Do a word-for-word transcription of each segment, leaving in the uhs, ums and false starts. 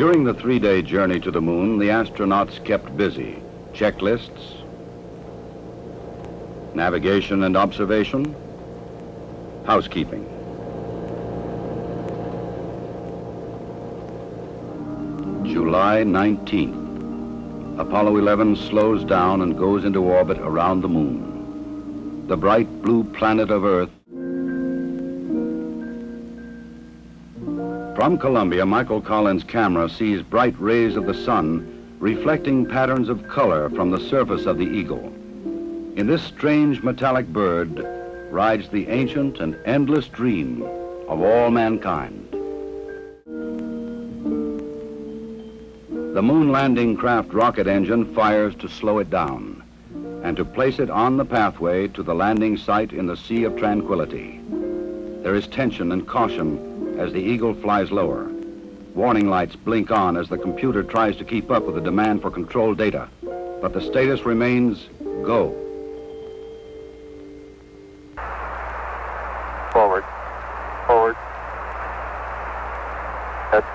During the three-day journey to the moon, the astronauts kept busy. Checklists, navigation and observation, housekeeping. July nineteenth, Apollo eleven slows down and goes into orbit around the moon. The bright blue planet of Earth. From Columbia, Michael Collins' camera sees bright rays of the sun reflecting patterns of color from the surface of the Eagle. In this strange metallic bird rides the ancient and endless dream of all mankind. The moon landing craft rocket engine fires to slow it down and to place it on the pathway to the landing site in the Sea of Tranquility. There is tension and caution as the Eagle flies lower. Warning lights blink on as the computer tries to keep up with the demand for control data, but the status remains go. Forward, forward, that's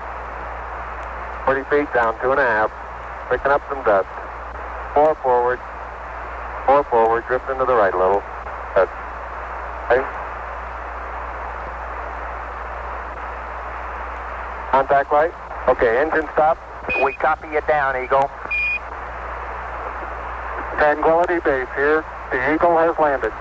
forty feet down, two and a half, picking up some dust. Four forward, four forward, drifting to the right a little. That's okay. Contact light. Okay, engine stop. We copy you down, Eagle. Tranquility Base here. The Eagle has landed.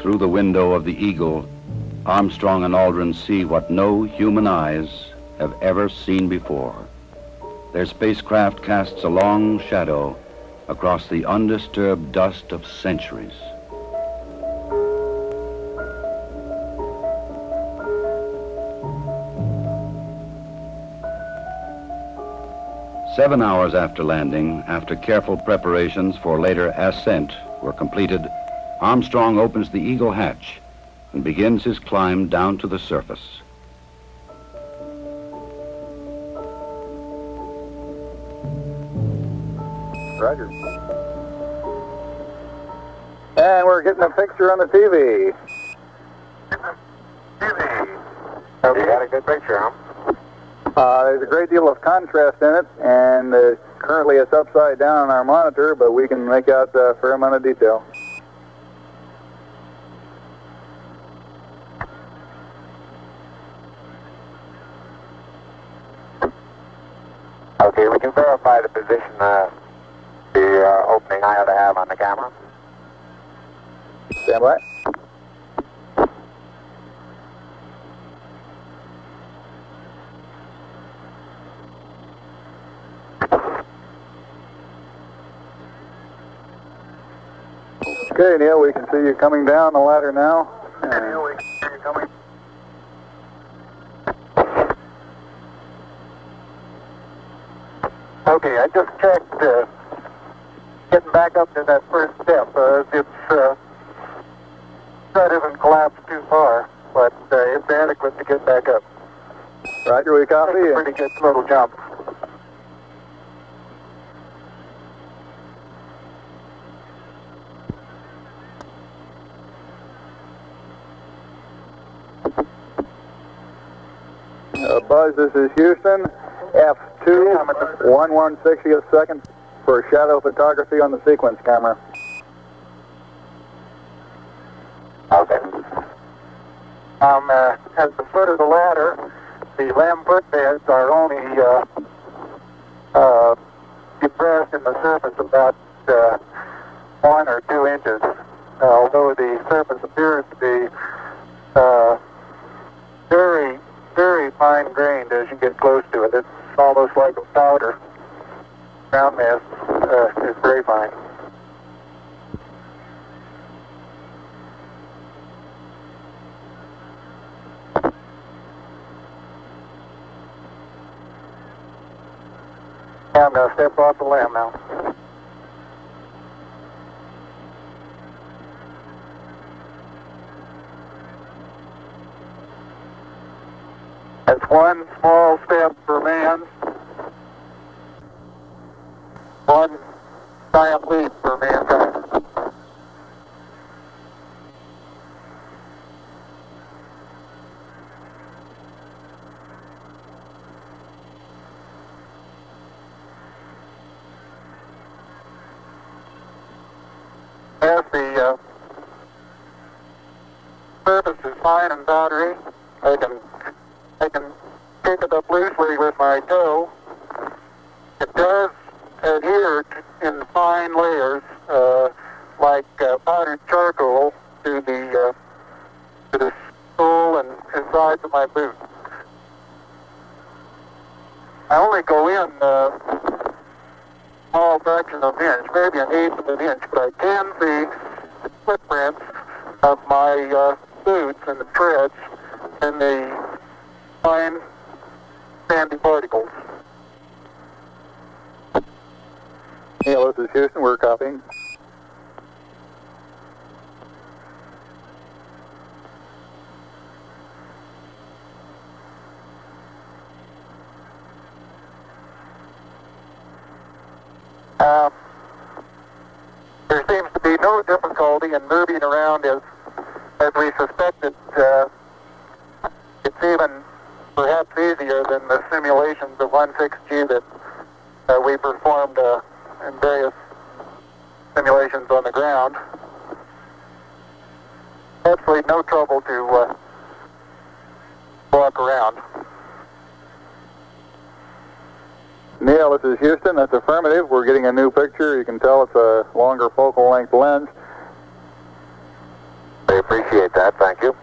Through the window of the Eagle, Armstrong and Aldrin see what no human eyes have ever seen before. Their spacecraft casts a long shadow across the undisturbed dust of centuries. Seven hours after landing, after careful preparations for later ascent were completed, Armstrong opens the Eagle hatch and begins his climb down to the surface. Roger. And we're getting a picture on the T V. T V. Have you got a good picture, huh? Uh, there's a great deal of contrast in it, and uh, currently it's upside down on our monitor, but we can make out a fair amount of detail. Okay, we can verify the position uh, the uh, opening I ought to have on the camera. Stand by. Okay, Neil, we can see you coming down the ladder now. Okay, Neil, we can see you coming. Okay, I just checked, uh, getting back up to that first step. Uh, it's uh, not even collapsed too far, but uh, it's adequate to get back up. Roger, we copy. That's a pretty good little jump. Buzz, this is Houston, F two, one one sixtieth second for shadow photography on the sequence camera. Okay. Um, uh, at the foot of the ladder, the L M footbeds are only uh, uh, depressed in the surface about uh, one or two inches, uh, although the surface appears to be uh, very very fine-grained as you get close to it. It's almost like a powder. Ground mass uh, is very fine. I'm going to step off the lamb now. That's one small step for man, one giant leap for mankind. the uh, surface is fine and powdery. I can, I can pick it up loosely with my toe. It does adhere in fine layers, uh, like uh, powdered charcoal, to the uh, to the sole and inside of my boot. I only go in uh, a small fraction of an inch, maybe an eighth of an inch, but I can see the footprints of my uh, boots and the treads and the fine sandy particles. Neil, this is Houston. We're copying. Uh, there seems to be no difficulty in moving around as, as we suspected. Uh, it's even perhaps easier than the simulations of one six G that uh, we performed uh, in various simulations on the ground. Absolutely no trouble to uh, walk around. Neil, this is Houston. That's affirmative. We're getting a new picture. You can tell it's a longer focal length lens. I appreciate that. Thank you.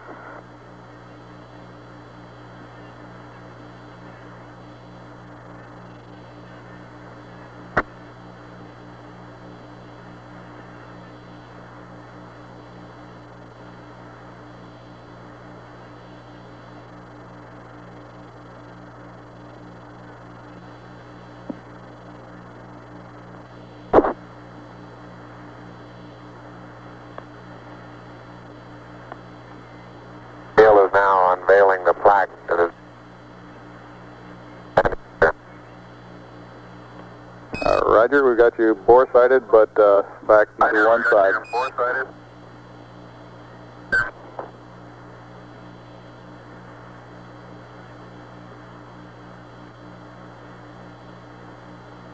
Now unveiling the plaque that is. Uh, Roger, we've got you bore-sighted, but uh, back to I one side. Bore-sighted.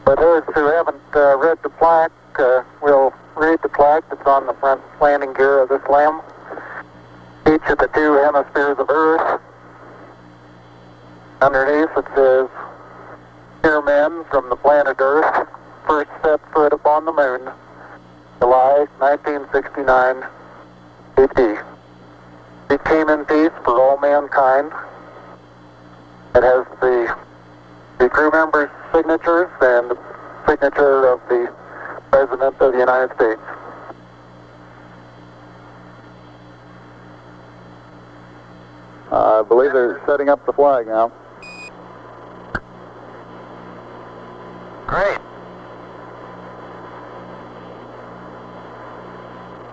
For those who haven't uh, read the plaque, uh, we'll read the plaque that's on the front landing gear of this L M. Each of the two hemispheres of Earth. Underneath it says, "Dear men from the planet Earth, first set foot upon the moon, July nineteen sixty-nine A D. We came in peace for all mankind." It has the, the crew members' signatures and the signature of the President of the United States. Uh, I believe they're setting up the flag now. Great.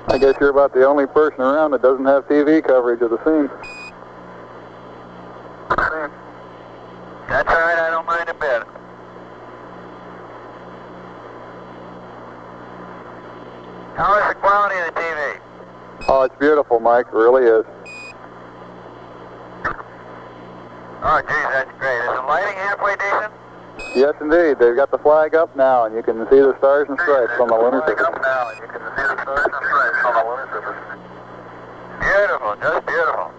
I guess you're about the only person around that doesn't have T V coverage of the scene. That's all right, I don't mind a bit. How is the quality of the T V? Oh, it's beautiful, Mike. It really is. Oh, geez, that's great. Is the lighting halfway decent? Yes, indeed. They've got the flag up now, and you can see the stars and stripes on the lunar surface. Up now, and you can see the stars and stripes on the lunar surface. Beautiful, just beautiful.